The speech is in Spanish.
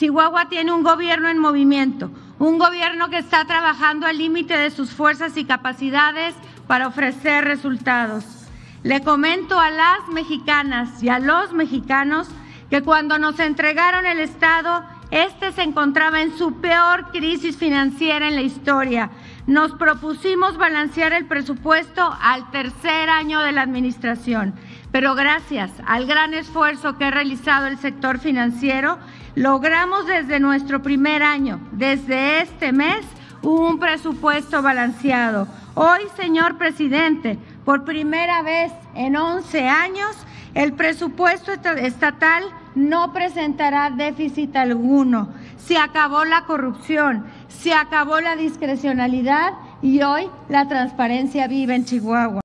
Chihuahua tiene un gobierno en movimiento, un gobierno que está trabajando al límite de sus fuerzas y capacidades para ofrecer resultados. Le comento a las mexicanas y a los mexicanos que cuando nos entregaron el Estado, este se encontraba en su peor crisis financiera en la historia. Nos propusimos balancear el presupuesto al tercer año de la administración, pero gracias al gran esfuerzo que ha realizado el sector financiero, logramos desde nuestro primer año, desde este mes, un presupuesto balanceado. Hoy, señor presidente, por primera vez en 11 años, el presupuesto estatal no presentará déficit alguno. Se acabó la corrupción, se acabó la discrecionalidad y hoy la transparencia vive en Chihuahua.